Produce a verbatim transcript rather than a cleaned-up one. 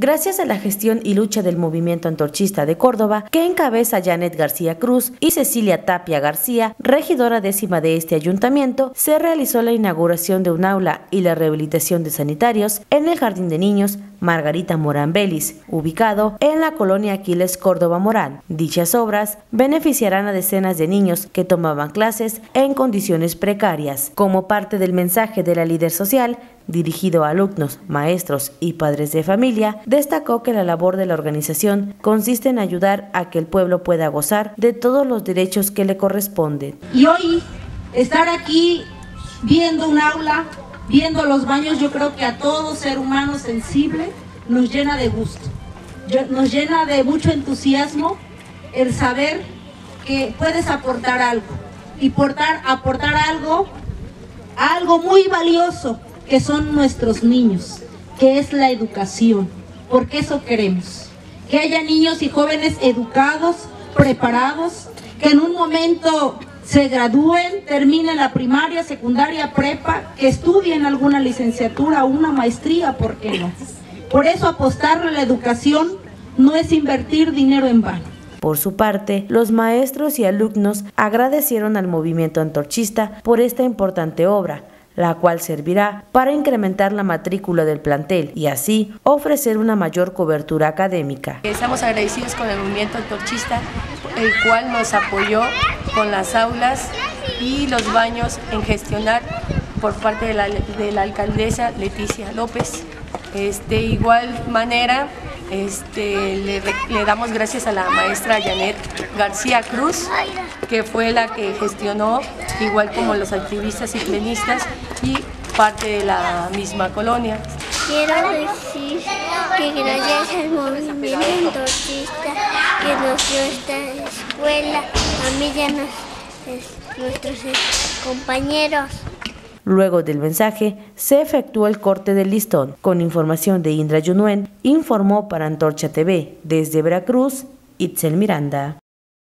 Gracias a la gestión y lucha del Movimiento Antorchista de Córdoba, que encabeza Janeth García Cruz y Cecilia Tapia García, regidora décima de este ayuntamiento, se realizó la inauguración de un aula y la rehabilitación de sanitarios en el Jardín de Niños Margarita Morán Véliz, ubicado en la colonia Aquiles Córdoba Morán. Dichas obras beneficiarán a decenas de niños que tomaban clases en condiciones precarias. Como parte del mensaje de la líder social, dirigido a alumnos, maestros y padres de familia, destacó que la labor de la organización consiste en ayudar a que el pueblo pueda gozar de todos los derechos que le corresponden. Y hoy, estar aquí viendo un aula, viendo los baños, yo creo que a todo ser humano sensible nos llena de gusto, nos llena de mucho entusiasmo el saber que puedes aportar algo, y portar, aportar algo, algo muy valioso que son nuestros niños, que es la educación, porque eso queremos, que haya niños y jóvenes educados, preparados, que en un momento se gradúen, terminen la primaria, secundaria, prepa, que estudien alguna licenciatura o una maestría, ¿por qué no? Por eso apostarle a la educación no es invertir dinero en vano. Por su parte, los maestros y alumnos agradecieron al Movimiento Antorchista por esta importante obra, la cual servirá para incrementar la matrícula del plantel y así ofrecer una mayor cobertura académica. Estamos agradecidos con el Movimiento Antorchista, el cual nos apoyó con las aulas y los baños en gestionar por parte de la, de la alcaldesa Leticia López. Este, de igual manera este, le, le damos gracias a la maestra Janeth García Cruz, que fue la que gestionó, igual como los activistas y plenistas y parte de la misma colonia. Quiero decir que gracias al Movimiento Antorchista que nos dio esta escuela, a mí y a nos, es, nuestros compañeros. Luego del mensaje, se efectuó el corte del listón. Con información de Indra Yunuen, informó para Antorcha T V, desde Veracruz, Itzel Miranda.